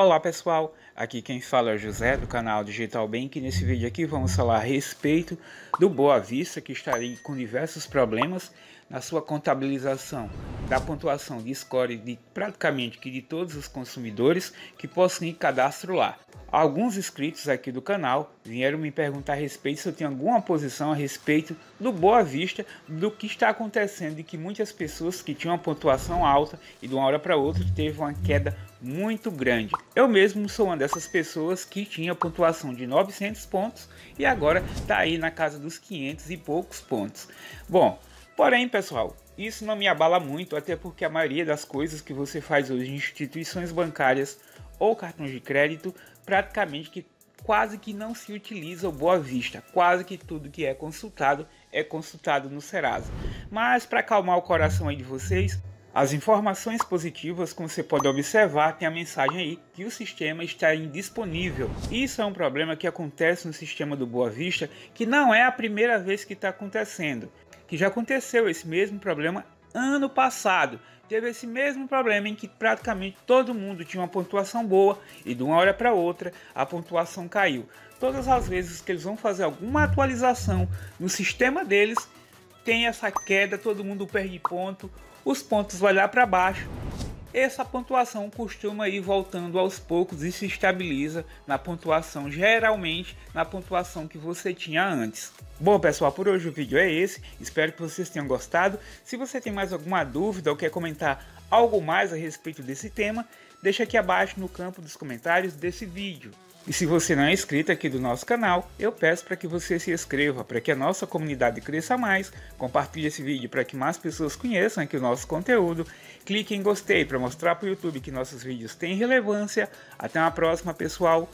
Olá pessoal, aqui quem fala é o José do canal Digital Bank e nesse vídeo aqui vamos falar a respeito do Boa Vista, que está aí com diversos problemas na sua contabilização da pontuação de score de praticamente que de todos os consumidores que possuem cadastro lá. Alguns inscritos aqui do canal vieram me perguntar a respeito se eu tenho alguma posição a respeito do Boa Vista, do que está acontecendo e que muitas pessoas que tinham uma pontuação alta e de uma hora para outra teve uma queda muito grande. Eu mesmo sou uma dessas pessoas que tinha pontuação de 900 pontos e agora está aí na casa dos 500 e poucos pontos. Bom, porém pessoal, isso não me abala muito, até porque a maioria das coisas que você faz hoje em instituições bancárias ou cartões de crédito, praticamente que quase que não se utiliza o Boa Vista, quase que tudo que é consultado no Serasa. Mas para acalmar o coração aí de vocês, as informações positivas, como você pode observar, tem a mensagem aí que o sistema está indisponível. Isso é um problema que acontece no sistema do Boa Vista, que não é a primeira vez que está acontecendo, que já aconteceu esse mesmo problema ano passado. Teve esse mesmo problema em que praticamente todo mundo tinha uma pontuação boa e de uma hora para outra a pontuação caiu. Todas as vezes que eles vão fazer alguma atualização no sistema deles, tem essa queda, todo mundo perde ponto, os pontos vão lá para baixo. Essa pontuação costuma ir voltando aos poucos e se estabiliza na pontuação, geralmente na pontuação que você tinha antes. Bom pessoal, por hoje o vídeo é esse, espero que vocês tenham gostado. Se você tem mais alguma dúvida ou quer comentar algo mais a respeito desse tema, deixa aqui abaixo no campo dos comentários desse vídeo. E se você não é inscrito aqui do nosso canal, eu peço para que você se inscreva, para que a nossa comunidade cresça mais, compartilhe esse vídeo para que mais pessoas conheçam aqui o nosso conteúdo, clique em gostei para mostrar para o YouTube que nossos vídeos têm relevância. Até uma próxima pessoal!